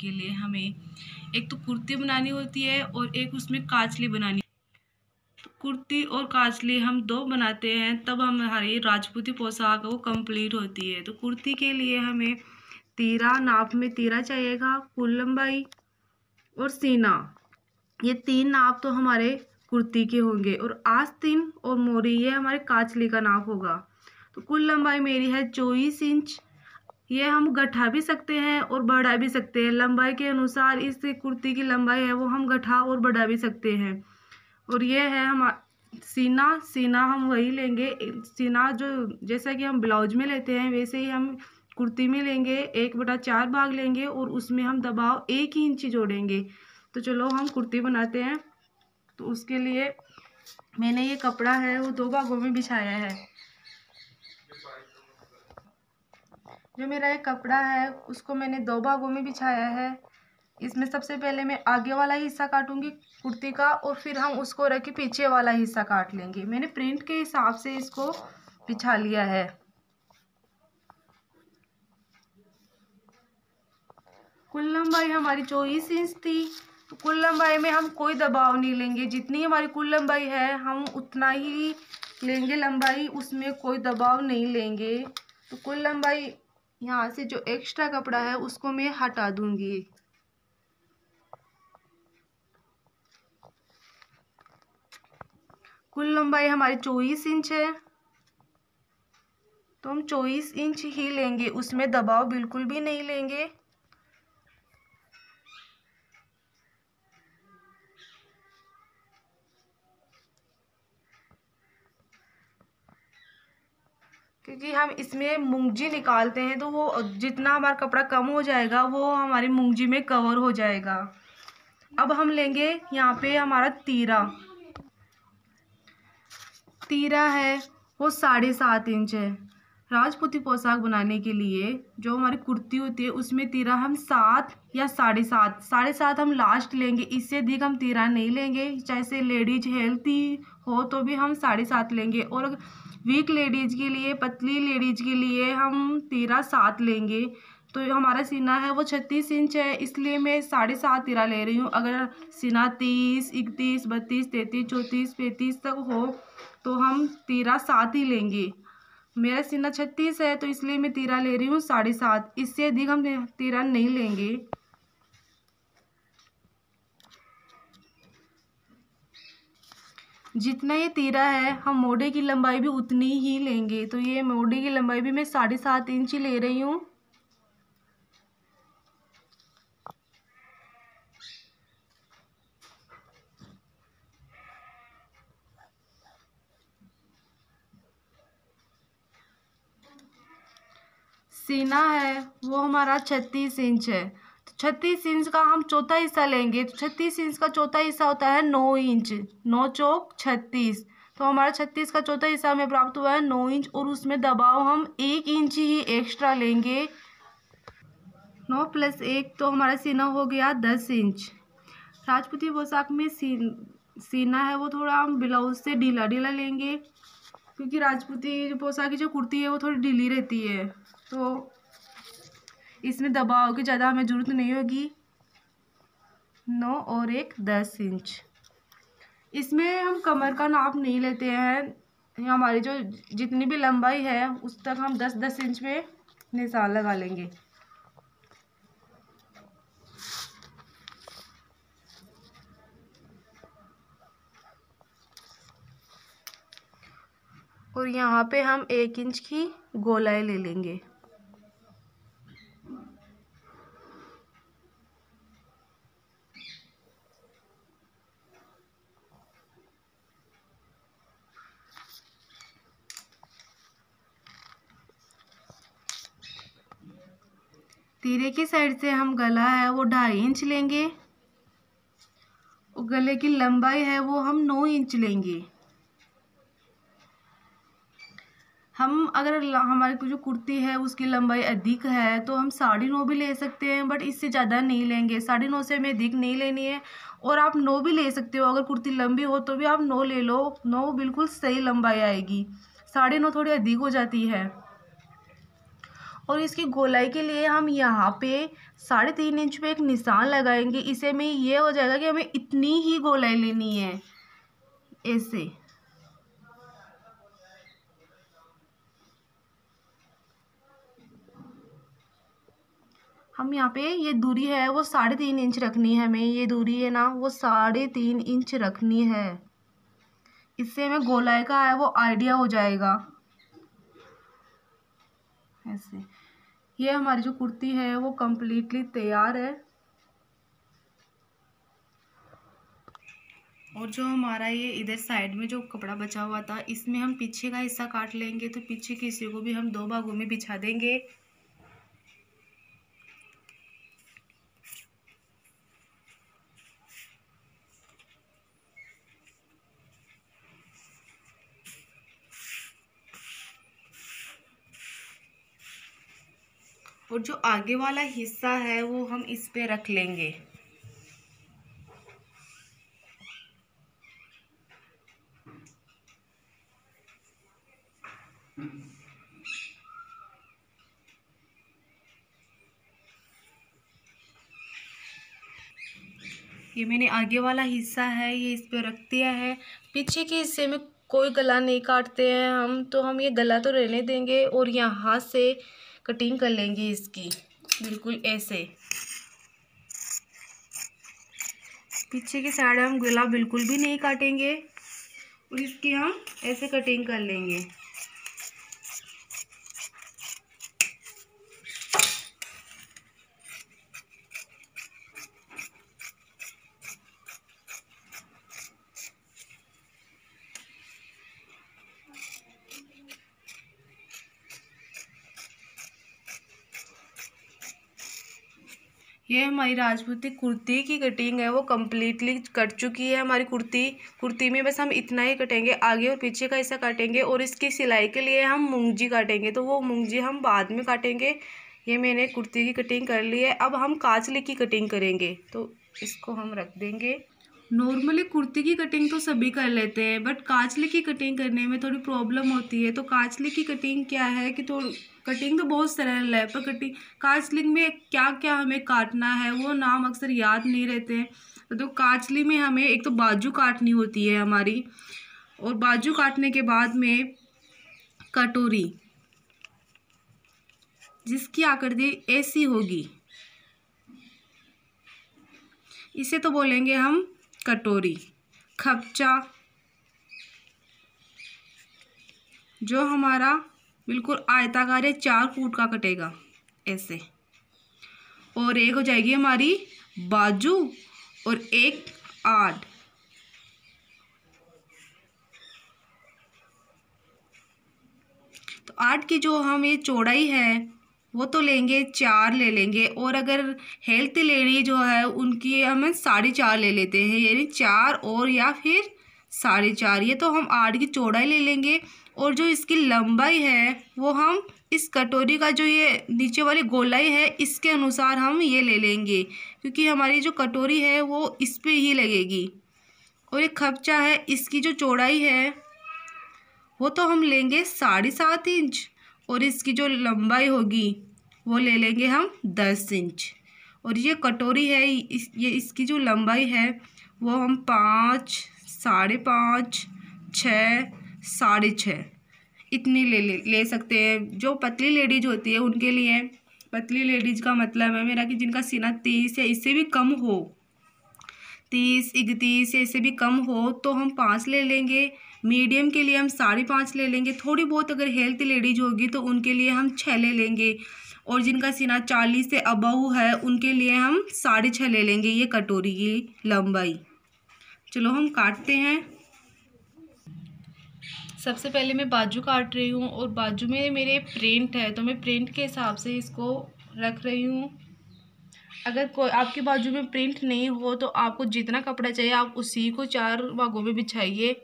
के लिए हमें एक तो कुर्ती बनानी होती है और एक उसमें कांचली बनानी। कुर्ती और कांचली हम दो बनाते हैं तब हमारी राजपूती पोशाक वो कंप्लीट होती है। तो कुर्ती के लिए हमें तीरा, नाप में तीरा चाहिएगा, कुल लंबाई और सीना, ये तीन नाप तो हमारे कुर्ती के होंगे। और आस्तीन और मोरी ये हमारे कांचली का नाप होगा। तो कुल लंबाई मेरी है 24 इंच। ये हम गठा भी सकते हैं और बढ़ा भी सकते हैं, लंबाई के अनुसार इस कुर्ती की लंबाई है वो हम गठा और बढ़ा भी सकते हैं। और ये है हमारा सीना हम वही लेंगे, सीना जो जैसा कि हम ब्लाउज में लेते हैं वैसे ही हम कुर्ती में लेंगे। 1/4 भाग लेंगे और उसमें हम दबाव 1 इंच जोड़ेंगे। तो चलो हम कुर्ती बनाते हैं। तो उसके लिए मैंने ये कपड़ा है वो 2 भागों में बिछाया है। जो मेरा एक कपड़ा है उसको मैंने 2 भागों में बिछाया है। इसमें सबसे पहले मैं आगे वाला हिस्सा काटूंगी कुर्ती का और फिर हम उसको रख के पीछे वाला हिस्सा काट लेंगे। मैंने प्रिंट के हिसाब से इसको बिछा लिया है। कुल लंबाई हमारी 24 इंच थी। तो कुल लंबाई में हम कोई दबाव नहीं लेंगे, जितनी हमारी कुल लंबाई है हम उतना ही लेंगे लंबाई, उसमें कोई दबाव नहीं लेंगे। तो कुल लंबाई यहाँ से जो एक्स्ट्रा कपड़ा है उसको मैं हटा दूंगी। कुल लंबाई हमारी 24 इंच है तो हम 24 इंच ही लेंगे, उसमें दबाव बिल्कुल भी नहीं लेंगे। क्योंकि हम इसमें मूंगजी निकालते हैं तो वो जितना हमारा कपड़ा कम हो जाएगा वो हमारी मूंगजी में कवर हो जाएगा। अब हम लेंगे यहाँ पे हमारा तीरा है वो 7.5 इंच है। राजपूती पोशाक बनाने के लिए जो हमारी कुर्ती होती है उसमें तीरा हम 7 या 7.5 हम लास्ट लेंगे, इससे अधिक हम तीरा नहीं लेंगे। जैसे लेडीज हेल्थी हो तो भी हम 7.5 लेंगे और वीक लेडीज के लिए, पतली लेडीज के लिए हम तीरा 7 लेंगे। तो हमारा सीना है वो 36 इंच है, इसलिए मैं 7.5 तीरा ले रही हूँ। अगर सीना 30, 31, 32, 33, 34, 35 तक हो तो हम तीरा 7 ही लेंगे। मेरा सीना 36 है तो इसलिए मैं तीरा ले रही हूँ 7.5, इससे अधिक हम तीरा नहीं लेंगे। जितना ये तीरा है हम मोड़े की लंबाई भी उतनी ही लेंगे। तो ये मोड़े की लंबाई भी मैं 7.5 इंच ही ले रही हूँ। सीना है वो हमारा 36 इंच है तो 36 इंच का हम चौथा हिस्सा लेंगे। तो 36 इंच का चौथा हिस्सा होता है 9 इंच, 9 चौक 36। तो हमारा 36 का चौथा हिस्सा हमें प्राप्त हुआ है 9 इंच और उसमें दबाव हम 1 इंच ही एक्स्ट्रा लेंगे। 9 + 1 तो हमारा सीना हो गया 10 इंच। राजपूती पोशाक में सीना है वो थोड़ा हम ब्लाउज से ढीला ढीला लेंगे क्योंकि राजपूती पोशाक की जो कुर्ती है वो थोड़ी ढीली रहती है, तो इसमें दबाव की ज़्यादा हमें ज़रूरत नहीं होगी। 9 और 1 10 इंच। इसमें हम कमर का नाप नहीं लेते हैं, हमारी जो जितनी भी लंबाई है उस तक हम 10-10 इंच में निशान लगा लेंगे। और यहाँ पे हम 1 इंच की गोलाई ले लेंगे। तीरे की साइड से हम गला है वो 2.5 इंच लेंगे और गले की लंबाई है वो हम 9 इंच लेंगे। हम अगर हमारी जो कुर्ती है उसकी लंबाई अधिक है तो हम 9.5 भी ले सकते हैं, बट इससे ज़्यादा नहीं लेंगे। 9.5 से हमें अधिक नहीं लेनी है। और आप 9 भी ले सकते हो, अगर कुर्ती लंबी हो तो भी आप 9 ले लो, 9 बिल्कुल सही लंबाई आएगी। 9.5 थोड़ी अधिक हो जाती है। और इसकी गोलाई के लिए हम यहाँ पे 3.5 इंच पे एक निशान लगाएंगे। इसे में ये हो जाएगा कि हमें इतनी ही गोलाई लेनी है, ऐसे। हम यहाँ पे ये दूरी है वो 3.5 इंच रखनी है हमें, ये दूरी है ना वो 3.5 इंच रखनी है। इससे हमें गोलाई का है वो आइडिया हो जाएगा, ऐसे। ये हमारी जो कुर्ती है वो कम्प्लीटली तैयार है। और जो हमारा ये इधर साइड में जो कपड़ा बचा हुआ था इसमें हम पीछे का हिस्सा काट लेंगे, तो पीछे के हिस्से को भी हम 2 भागों में बिछा देंगे। और जो आगे वाला हिस्सा है वो हम इस पे रख लेंगे। ये मैंने आगे वाला हिस्सा है ये इस पे रख दिया है। पीछे के हिस्से में कोई गला नहीं काटते हैं हम, तो हम ये गला तो रहने देंगे और यहाँ से कटिंग कर लेंगे इसकी, बिल्कुल ऐसे। पीछे की साइड हम गला बिल्कुल भी नहीं काटेंगे और इसकी हम ऐसे कटिंग कर लेंगे। ये हमारी राजपूती कुर्ती की कटिंग है वो कम्प्लीटली कट चुकी है हमारी कुर्ती। कुर्ती में बस हम इतना ही कटेंगे, आगे और पीछे का हिस्सा काटेंगे। और इसकी सिलाई के लिए हम मूंगजी काटेंगे, तो वो मूंगजी हम बाद में काटेंगे। ये मैंने कुर्ती की कटिंग कर ली है। अब हम कांचली की कटिंग करेंगे, तो इसको हम रख देंगे। नॉर्मली कुर्ती की कटिंग तो सभी कर लेते हैं, बट कांचली की कटिंग करने में थोड़ी प्रॉब्लम होती है। तो कांचली की कटिंग क्या है कि थोड़ी कटिंग तो बहुत सरल है, पर कटिंग कांचली में क्या क्या हमें काटना है वो नाम अक्सर याद नहीं रहते हैं। तो कांचली में हमें एक तो बाजू काटनी होती है हमारी, और बाजू काटने के बाद में कटोरी जिसकी आकृति ऐसी होगी, इसे तो बोलेंगे हम कटोरी। खपचा जो हमारा बिल्कुल आयताकार है, 4 फुट का कटेगा, ऐसे। और एक हो जाएगी हमारी बाजू और एक आड़। तो आड़ की जो हम ये चौड़ाई है वो तो लेंगे 4 ले लेंगे, और अगर हेल्थ लेडी जो है उनकी हमें 4.5 ले लेते हैं, यानी 4 और या फिर 4.5। ये तो हम 8 की चौड़ाई ले लेंगे। और जो इसकी लंबाई है वो हम इस कटोरी का जो ये नीचे वाली गोलाई है इसके अनुसार हम ये ले लेंगे, क्योंकि हमारी जो कटोरी है वो इस पे ही लगेगी। और एक खपचा है, इसकी जो चौड़ाई है वो तो हम लेंगे 7.5 इंच, और इसकी जो लंबाई होगी वो ले लेंगे हम 10 इंच। और ये कटोरी है ये इसकी जो लंबाई है वो हम 5, 5.5, 6, 6.5 इतनी ले सकते हैं। जो पतली लेडीज होती है उनके लिए, पतली लेडीज का मतलब है मेरा कि जिनका सीना 30 या इससे भी कम हो, 30, 31 या इससे भी कम हो, तो हम 5 ले लेंगे। मीडियम के लिए हम 5.5 ले लेंगे। थोड़ी बहुत अगर हेल्थी लेडीज होगी तो उनके लिए हम 6 ले लेंगे। और जिनका सीना 40 से अबव है उनके लिए हम 6.5 ले लेंगे, ये कटोरी की लंबाई। चलो हम काटते हैं। सबसे पहले मैं बाजू काट रही हूँ, और बाजू में मेरे प्रिंट है तो मैं प्रिंट के हिसाब से इसको रख रही हूँ। अगर कोई आपके बाजू में प्रिंट नहीं हो तो आपको जितना कपड़ा चाहिए आप उसी को 4 भागों में बिछाइए।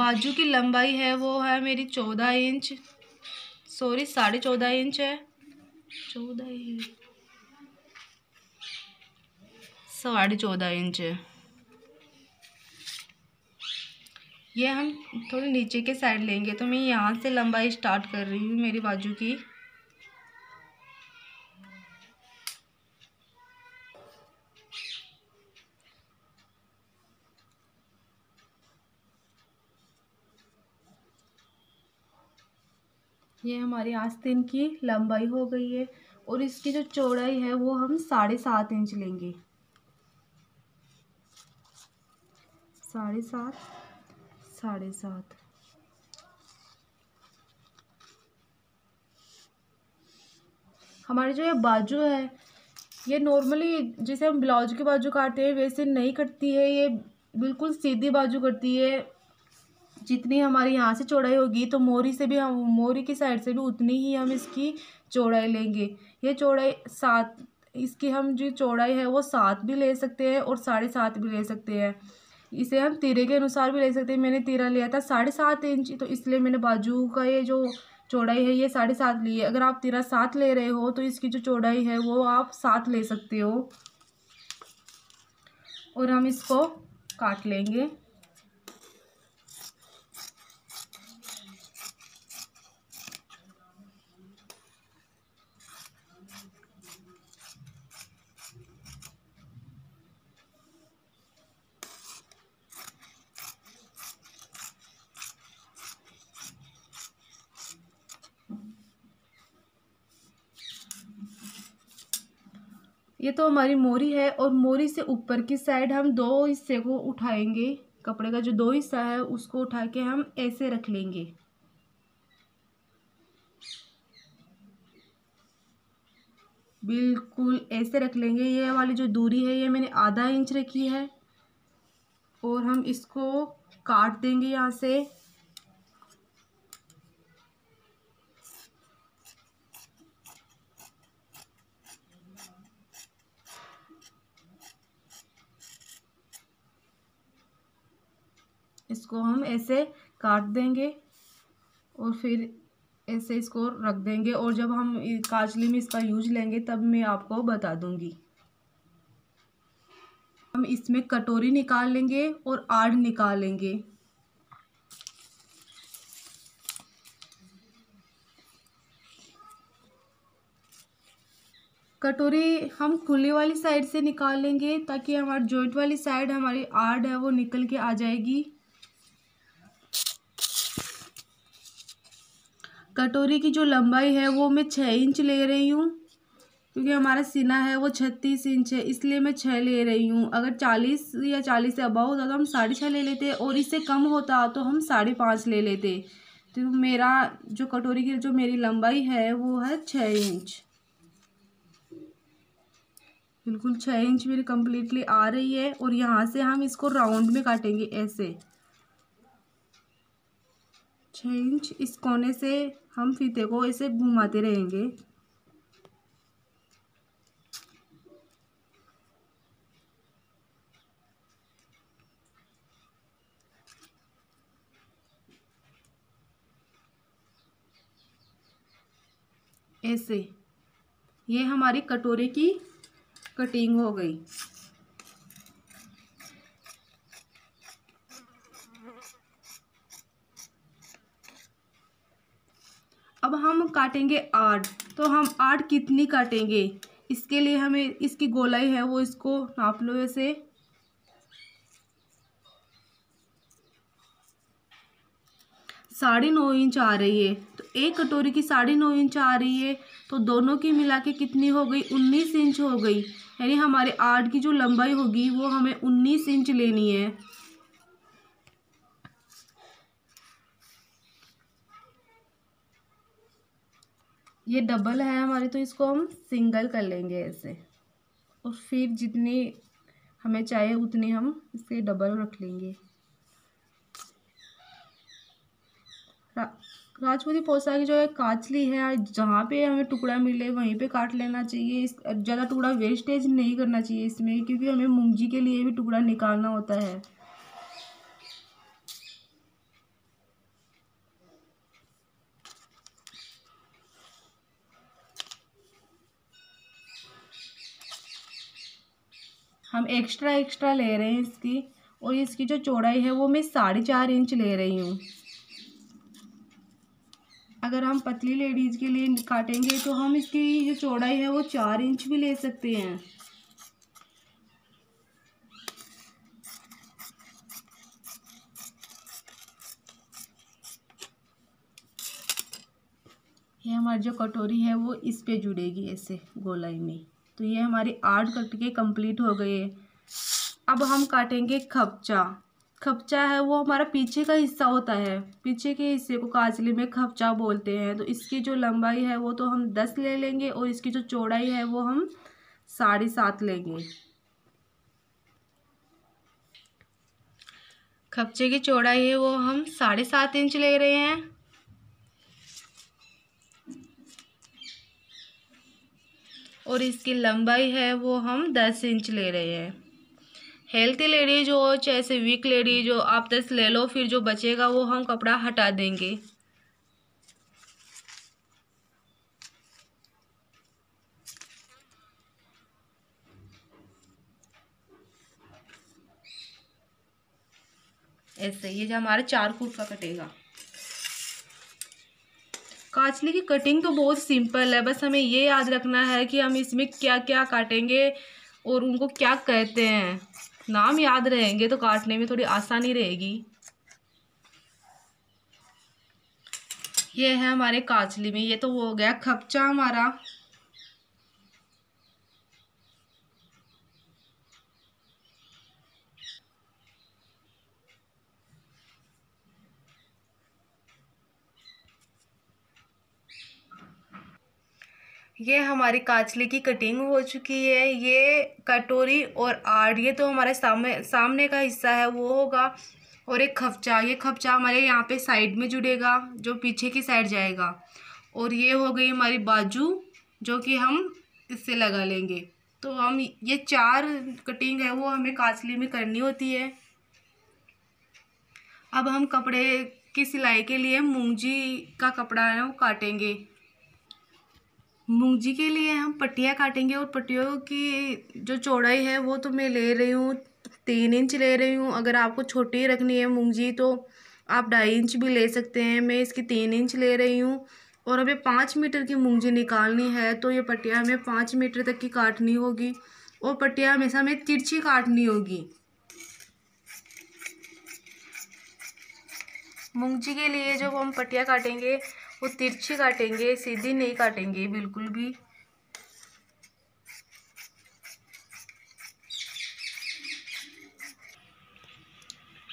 बाजू की लंबाई है वो है मेरी 14 इंच, सॉरी 14.5 इंच है, 14.5 इंच है। ये हम थोड़ी नीचे के साइड लेंगे। तो मैं यहाँ से लंबाई स्टार्ट कर रही हूँ मेरी बाजू की। ये हमारी आस्तीन की लंबाई हो गई है और इसकी जो चौड़ाई है वो हम 7.5 इंच लेंगे। 7.5 हमारी जो ये बाजू है ये नॉर्मली जैसे हम ब्लाउज की बाजू काटते हैं वैसे नहीं कटती है, ये बिल्कुल सीधी बाजू कटती है। जितनी हमारी यहाँ से चौड़ाई होगी तो मोरी से भी हम मोरी की साइड से भी उतनी ही हम इसकी चौड़ाई लेंगे। ये चौड़ाई 7, इसकी हम जो चौड़ाई है वो 7 भी ले सकते हैं और 7.5 भी ले सकते हैं। इसे हम तीरे के अनुसार भी ले सकते हैं। मैंने तीरा लिया था 7.5 इंच, तो इसलिए मैंने बाजू का ये जो चौड़ाई है ये 7.5 ली है। अगर आप तीरा 7 ले रहे हो तो इसकी जो चौड़ाई है वो आप 7 ले सकते हो और हम इसको काट लेंगे। ये तो हमारी मोरी है और मोरी से ऊपर की साइड हम 2 हिस्से को उठाएंगे। कपड़े का जो 2 हिस्सा है उसको उठा के हम ऐसे रख लेंगे। बिल्कुल ऐसे रख लेंगे। ये वाली जो दूरी है ये मैंने 0.5 इंच रखी है और हम इसको काट देंगे यहाँ से। इसको हम ऐसे काट देंगे और फिर ऐसे इसको रख देंगे और जब हम कांचली में इसका यूज लेंगे तब मैं आपको बता दूंगी। हम इसमें कटोरी निकाल लेंगे और आड़ निकाल लेंगे। कटोरी हम खुले वाली साइड से निकाल लेंगे ताकि हमारी जॉइंट वाली साइड हमारी आड़ है वो निकल के आ जाएगी। कटोरी की जो लंबाई है वो मैं 6 इंच ले रही हूँ क्योंकि हमारा सीना है वो 36 इंच है, इसलिए मैं 6 ले रही हूँ। अगर 40 या 40 से अबाव होता तो हम 6.5 ले लेते और इससे कम होता तो हम 5.5 ले लेते। तो मेरा जो कटोरी की जो मेरी लंबाई है वो है 6 इंच। बिल्कुल 6 इंच मेरी कम्प्लीटली आ रही है और यहाँ से हम इसको राउंड में काटेंगे ऐसे 6 इंच। इस कोने से हम फीते को ऐसे घुमाते रहेंगे। ऐसे ये हमारी कटोरे की कटिंग हो गई। अब हम काटेंगे 8। तो हम 8 कितनी काटेंगे इसके लिए हमें इसकी गोलाई है वो इसको नाप लो ऐसे। साढ़े 9 इंच आ रही है तो एक कटोरी की 9.5 इंच आ रही है तो दोनों की मिला के कितनी हो गई 19 इंच हो गई। यानी हमारे 8 की जो लंबाई होगी वो हमें 19 इंच लेनी है। ये डबल है हमारी तो इसको हम सिंगल कर लेंगे ऐसे और फिर जितनी हमें चाहिए उतनी हम इसके डबल रख लेंगे। राजपूती पोशाक की जो है कांचली है जहाँ पे हमें टुकड़ा मिले वहीं पे काट लेना चाहिए। इस ज़्यादा टुकड़ा वेस्टेज नहीं करना चाहिए इसमें क्योंकि हमें मूंगजी के लिए भी टुकड़ा निकालना होता है। हम एक्स्ट्रा ले रहे हैं इसकी और इसकी जो चौड़ाई है वो मैं 4.5 इंच ले रही हूँ। अगर हम पतली लेडीज़ के लिए काटेंगे तो हम इसकी जो चौड़ाई है वो 4 इंच भी ले सकते हैं। ये हमारी जो कटोरी है वो इस पे जुड़ेगी ऐसे गोलाई में। तो ये हमारी 8 कटके कंप्लीट हो गए। अब हम काटेंगे खपचा। खपचा है वो हमारा पीछे का हिस्सा होता है, पीछे के हिस्से को कांचली में खपचा बोलते हैं। तो इसकी जो लंबाई है वो तो हम 10 ले लेंगे और इसकी जो चौड़ाई है वो हम 7.5 लेंगे। खपचे की चौड़ाई है वो हम 7.5 इंच ले रहे हैं। और इसकी लंबाई है वो हम 10 इंच ले रहे हैं। हेल्थी लेडीज हो चाहे से वीक लेडीज हो, आप 10 ले लो, फिर जो बचेगा वो हम कपड़ा हटा देंगे। ऐसे ये जो हमारा 4 फुट का कटेगा। कांचली की कटिंग तो बहुत सिंपल है, बस हमें ये याद रखना है कि हम इसमें क्या क्या काटेंगे और उनको क्या कहते हैं। नाम याद रहेंगे तो काटने में थोड़ी आसानी रहेगी। ये है हमारे कांचली में, ये तो हो गया खपचा हमारा। ये हमारी कांचली की कटिंग हो चुकी है। ये कटोरी और आड़ ये तो हमारे सामने का हिस्सा है वो होगा, और एक खपचा। ये खपचा हमारे यहाँ पे साइड में जुड़ेगा जो पीछे की साइड जाएगा। और ये हो गई हमारी बाजू जो कि हम इससे लगा लेंगे। तो हम ये 4 कटिंग है वो हमें कांचली में करनी होती है। अब हम कपड़े की सिलाई के लिए मूंजी का कपड़ा है वो काटेंगे। मूंगजी के लिए हम पट्टियाँ काटेंगे और पट्टियों की जो चौड़ाई है वो तो मैं ले रही हूँ 3 इंच ले रही हूँ। अगर आपको छोटी रखनी है मूंगजी तो आप 2.5 इंच भी ले सकते हैं। मैं इसकी 3 इंच ले रही हूँ। और हमें 5 मीटर की मूंगजी निकालनी है तो ये पट्टियाँ हमें 5 मीटर तक की काटनी होगी और पट्टियाँ हमेशा हमें तिरछी काटनी होगी। मूंगजी के लिए जब हम पट्टियाँ काटेंगे वो तिरछी काटेंगे, सीधी नहीं काटेंगे बिल्कुल भी।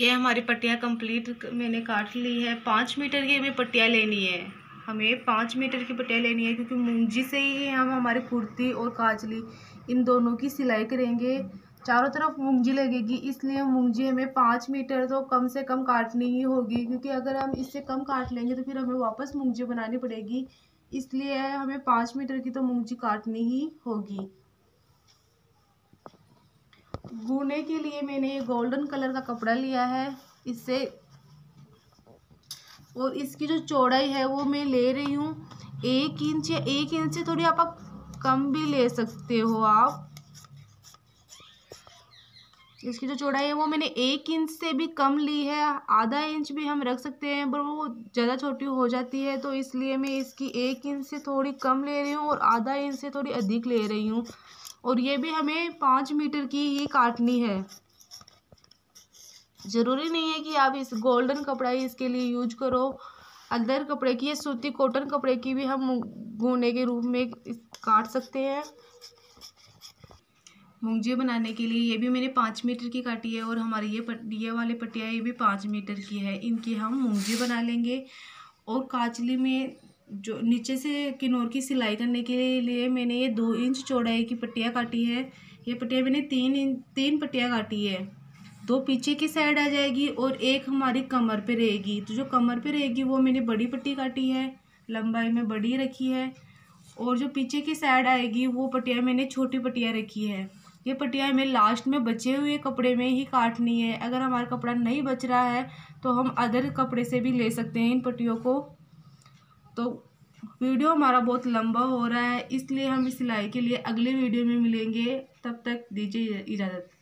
ये हमारी पट्टियाँ कंप्लीट मैंने काट ली है। 5 मीटर की हमें पट्टियाँ लेनी है, हमें 5 मीटर की पट्टियाँ लेनी है क्योंकि मूंजी से ही हम हमारे कुर्ती और कांचली इन दोनों की सिलाई करेंगे। चारों तरफ मूंगजी लगेगी, इसलिए मूंगजी हमें 5 मीटर तो कम से कम काटनी ही होगी क्योंकि अगर हम इससे कम काट लेंगे तो फिर हमें वापस मूंगजी बनानी पड़ेगी। इसलिए हमें 5 मीटर की तो मूंगजी काटनी ही होगी। बुनने के लिए मैंने ये गोल्डन कलर का कपड़ा लिया है इससे, और इसकी जो चौड़ाई है वो मैं ले रही हूँ 1 इंच या 1 इंच से थोड़ी आप कम भी ले सकते हो। आप इसकी जो चौड़ाई है वो मैंने 1 इंच से भी कम ली है। 0.5 इंच भी हम रख सकते हैं पर वो ज़्यादा छोटी हो जाती है, तो इसलिए मैं इसकी 1 इंच से थोड़ी कम ले रही हूँ और 0.5 इंच से थोड़ी अधिक ले रही हूँ। और ये भी हमें 5 मीटर की ही काटनी है। ज़रूरी नहीं है कि आप इस गोल्डन कपड़ा ही इसके लिए यूज करो, अदर कपड़े की या सूती कॉटन कपड़े की भी हम गूने के रूप में काट सकते हैं। मूंगजी बनाने के लिए ये भी मैंने 5 मीटर की काटी है और हमारी ये वाले पट्टियाँ ये भी 5 मीटर की है। इनकी हम मूंगजी बना लेंगे। और कांचली में जो नीचे से किनौर की सिलाई करने के लिए मैंने ये 2 इंच चौड़ाई की पट्टियाँ काटी है। ये पट्टियाँ मैंने 3 पट्टियाँ काटी है। 2 पीछे की साइड आ जाएगी और एक हमारी कमर पर रहेगी। तो जो कमर पर रहेगी वो मैंने बड़ी पट्टी काटी है, लंबाई में बड़ी रखी है। और जो पीछे की साइड आएगी वो पट्टियाँ मैंने छोटी पट्टियाँ रखी है। ये पट्टियाँ हमें लास्ट में बचे हुए कपड़े में ही काटनी है। अगर हमारा कपड़ा नहीं बच रहा है तो हम अदर कपड़े से भी ले सकते हैं इन पट्टियों को। तो वीडियो हमारा बहुत लंबा हो रहा है, इसलिए हम इस सिलाई के लिए अगले वीडियो में मिलेंगे। तब तक दीजिए इजाज़त।